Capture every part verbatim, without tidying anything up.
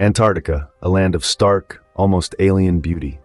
Antarctica, a land of stark, almost alien beauty.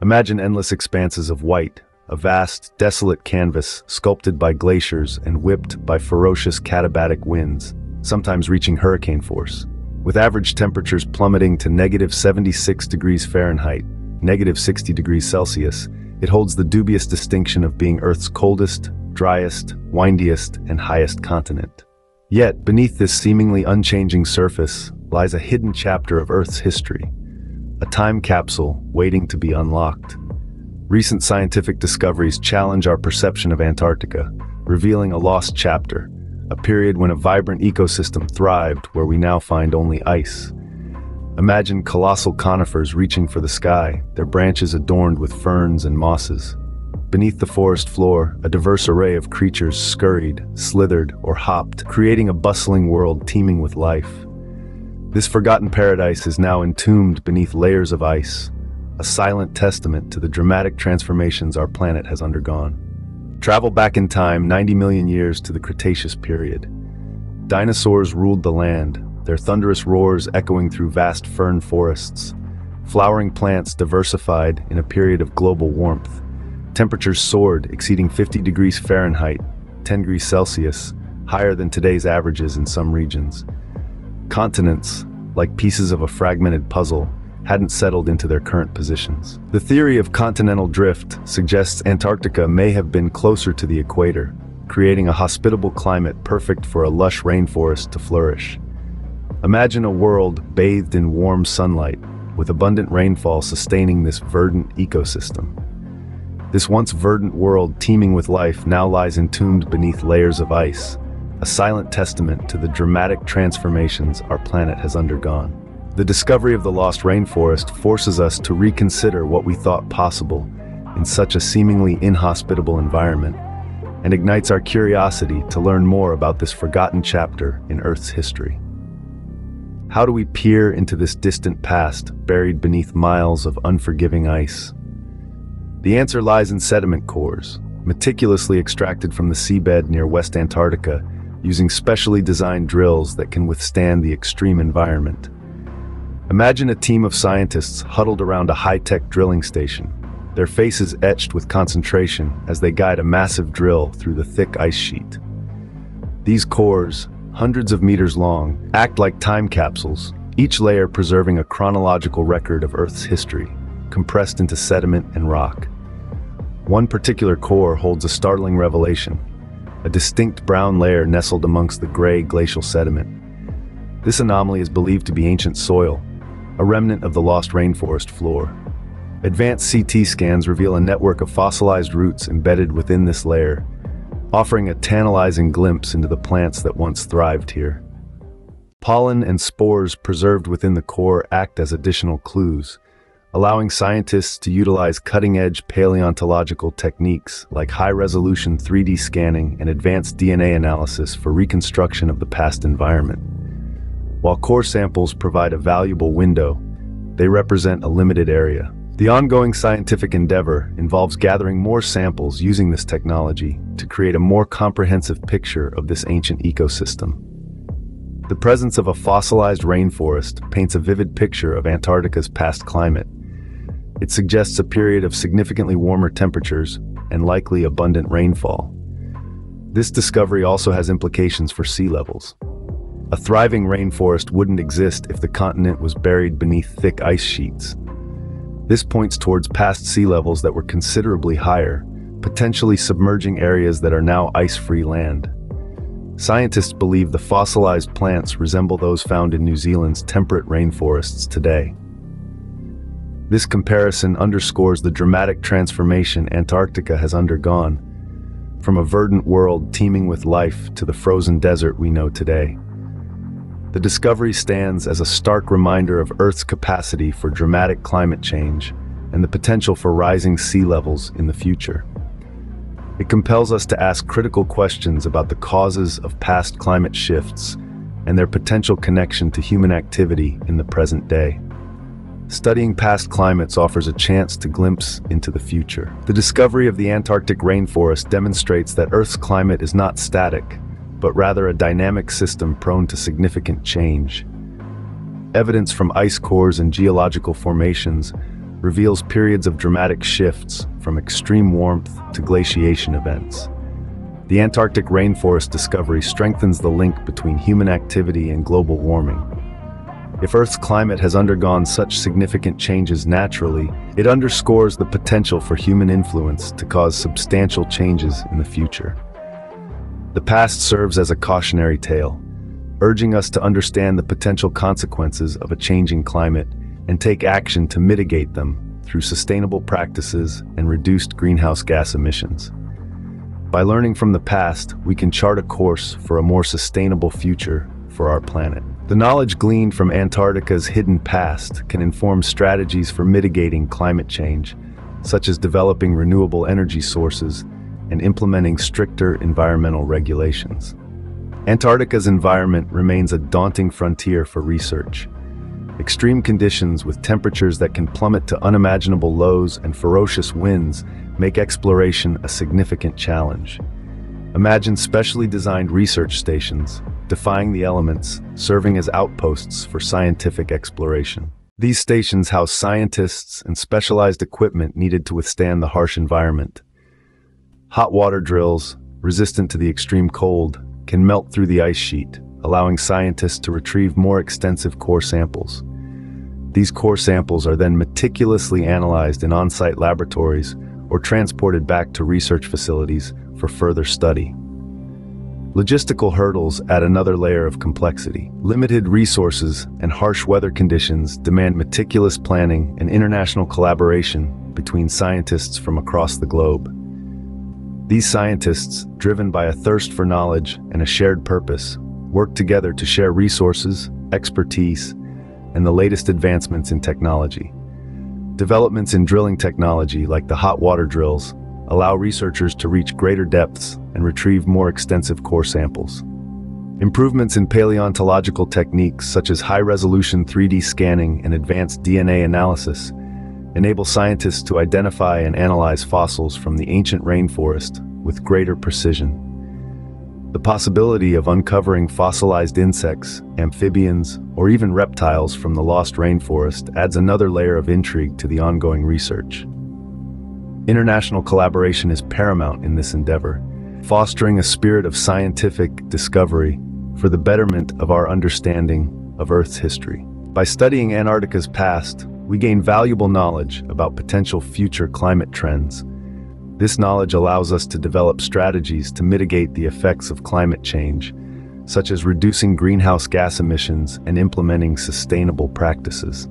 Imagine endless expanses of white, a vast, desolate canvas sculpted by glaciers and whipped by ferocious katabatic winds, sometimes reaching hurricane force. With average temperatures plummeting to negative seventy-six degrees Fahrenheit, negative sixty degrees Celsius, it holds the dubious distinction of being Earth's coldest, driest, windiest, and highest continent. Yet, beneath this seemingly unchanging surface, lies a hidden chapter of Earth's history, a time capsule waiting to be unlocked. Recent scientific discoveries challenge our perception of Antarctica, revealing a lost chapter, a period when a vibrant ecosystem thrived where we now find only ice. Imagine colossal conifers reaching for the sky, their branches adorned with ferns and mosses. Beneath the forest floor, a diverse array of creatures scurried, slithered, or hopped, creating a bustling world teeming with life. This forgotten paradise is now entombed beneath layers of ice, a silent testament to the dramatic transformations our planet has undergone. Travel back in time ninety million years to the Cretaceous period. Dinosaurs ruled the land, their thunderous roars echoing through vast fern forests. Flowering plants diversified in a period of global warmth. Temperatures soared, exceeding fifty degrees Fahrenheit, ten degrees Celsius, higher than today's averages in some regions. Continents, like pieces of a fragmented puzzle, hadn't settled into their current positions. The theory of continental drift suggests Antarctica may have been closer to the equator, creating a hospitable climate perfect for a lush rainforest to flourish. Imagine a world bathed in warm sunlight, with abundant rainfall sustaining this verdant ecosystem. This once verdant world teeming with life now lies entombed beneath layers of ice, a silent testament to the dramatic transformations our planet has undergone. The discovery of the lost rainforest forces us to reconsider what we thought possible in such a seemingly inhospitable environment, and ignites our curiosity to learn more about this forgotten chapter in Earth's history. How do we peer into this distant past, buried beneath miles of unforgiving ice? The answer lies in sediment cores, meticulously extracted from the seabed near West Antarctica, using specially designed drills that can withstand the extreme environment. Imagine a team of scientists huddled around a high-tech drilling station, their faces etched with concentration as they guide a massive drill through the thick ice sheet. These cores, hundreds of meters long, act like time capsules, each layer preserving a chronological record of Earth's history, compressed into sediment and rock. One particular core holds a startling revelation, a distinct brown layer nestled amongst the gray glacial sediment. This anomaly is believed to be ancient soil, a remnant of the lost rainforest floor. Advanced C T scans reveal a network of fossilized roots embedded within this layer, offering a tantalizing glimpse into the plants that once thrived here. Pollen and spores preserved within the core act as additional clues, allowing scientists to utilize cutting-edge paleontological techniques like high-resolution three D scanning and advanced D N A analysis for reconstruction of the past environment. While core samples provide a valuable window, they represent a limited area. The ongoing scientific endeavor involves gathering more samples using this technology to create a more comprehensive picture of this ancient ecosystem. The presence of a fossilized rainforest paints a vivid picture of Antarctica's past climate. It suggests a period of significantly warmer temperatures and likely abundant rainfall. This discovery also has implications for sea levels. A thriving rainforest wouldn't exist if the continent was buried beneath thick ice sheets. This points towards past sea levels that were considerably higher, potentially submerging areas that are now ice-free land. Scientists believe the fossilized plants resemble those found in New Zealand's temperate rainforests today. This comparison underscores the dramatic transformation Antarctica has undergone, from a verdant world teeming with life to the frozen desert we know today. The discovery stands as a stark reminder of Earth's capacity for dramatic climate change and the potential for rising sea levels in the future. It compels us to ask critical questions about the causes of past climate shifts and their potential connection to human activity in the present day. Studying past climates offers a chance to glimpse into the future. The discovery of the Antarctic rainforest demonstrates that Earth's climate is not static, but rather a dynamic system prone to significant change. Evidence from ice cores and geological formations reveals periods of dramatic shifts from extreme warmth to glaciation events. The Antarctic rainforest discovery strengthens the link between human activity and global warming. If Earth's climate has undergone such significant changes naturally, it underscores the potential for human influence to cause substantial changes in the future. The past serves as a cautionary tale, urging us to understand the potential consequences of a changing climate and take action to mitigate them through sustainable practices and reduced greenhouse gas emissions. By learning from the past, we can chart a course for a more sustainable future for our planet. The knowledge gleaned from Antarctica's hidden past can inform strategies for mitigating climate change, such as developing renewable energy sources and implementing stricter environmental regulations. Antarctica's environment remains a daunting frontier for research. Extreme conditions with temperatures that can plummet to unimaginable lows and ferocious winds make exploration a significant challenge. Imagine specially designed research stations, defying the elements, serving as outposts for scientific exploration. These stations house scientists and specialized equipment needed to withstand the harsh environment. Hot water drills, resistant to the extreme cold, can melt through the ice sheet, allowing scientists to retrieve more extensive core samples. These core samples are then meticulously analyzed in on-site laboratories or transported back to research facilities for further study. Logistical hurdles add another layer of complexity. Limited resources and harsh weather conditions demand meticulous planning and international collaboration between scientists from across the globe. These scientists, driven by a thirst for knowledge and a shared purpose, work together to share resources, expertise, and the latest advancements in technology. Developments in drilling technology, like the hot water drills, allow researchers to reach greater depths and retrieve more extensive core samples. Improvements in paleontological techniques, such as high-resolution three D scanning and advanced D N A analysis, enable scientists to identify and analyze fossils from the ancient rainforest with greater precision. The possibility of uncovering fossilized insects, amphibians, or even reptiles from the lost rainforest adds another layer of intrigue to the ongoing research. International collaboration is paramount in this endeavor, fostering a spirit of scientific discovery for the betterment of our understanding of Earth's history. By studying Antarctica's past, we gain valuable knowledge about potential future climate trends. This knowledge allows us to develop strategies to mitigate the effects of climate change, such as reducing greenhouse gas emissions and implementing sustainable practices.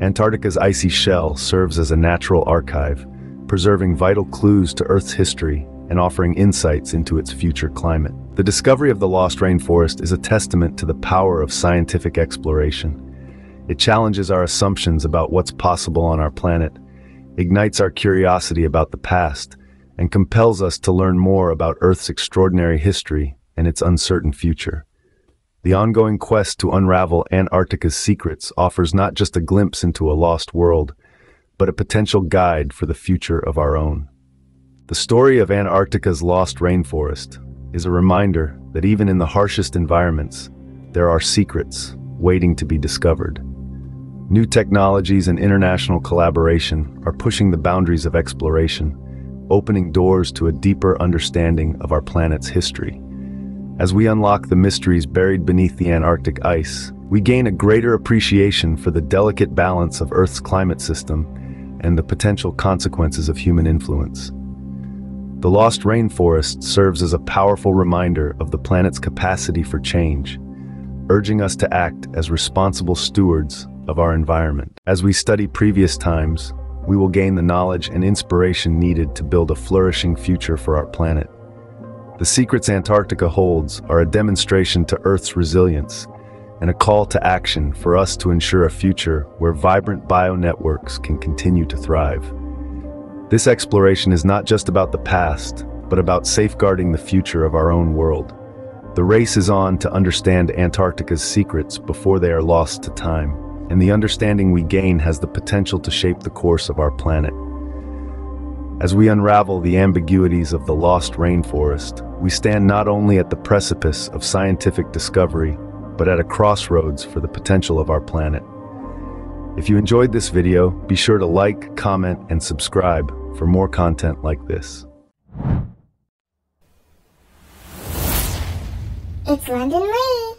Antarctica's icy shell serves as a natural archive, preserving vital clues to Earth's history and offering insights into its future climate. The discovery of the lost rainforest is a testament to the power of scientific exploration. It challenges our assumptions about what's possible on our planet, ignites our curiosity about the past, and compels us to learn more about Earth's extraordinary history and its uncertain future. The ongoing quest to unravel Antarctica's secrets offers not just a glimpse into a lost world, but a potential guide for the future of our own. The story of Antarctica's lost rainforest is a reminder that even in the harshest environments, there are secrets waiting to be discovered. New technologies and international collaboration are pushing the boundaries of exploration, opening doors to a deeper understanding of our planet's history. As we unlock the mysteries buried beneath the Antarctic ice, we gain a greater appreciation for the delicate balance of Earth's climate system and the potential consequences of human influence. The lost rainforest serves as a powerful reminder of the planet's capacity for change, urging us to act as responsible stewards of our environment. As we study previous times, we will gain the knowledge and inspiration needed to build a flourishing future for our planet. The secrets Antarctica holds are a demonstration to Earth's resilience and a call to action for us to ensure a future where vibrant bionetworks can continue to thrive. This exploration is not just about the past, but about safeguarding the future of our own world. The race is on to understand Antarctica's secrets before they are lost to time, and the understanding we gain has the potential to shape the course of our planet. As we unravel the ambiguities of the lost rainforest, we stand not only at the precipice of scientific discovery, but at a crossroads for the potential of our planet. If you enjoyed this video, be sure to like, comment, and subscribe for more content like this. It's Random Realm.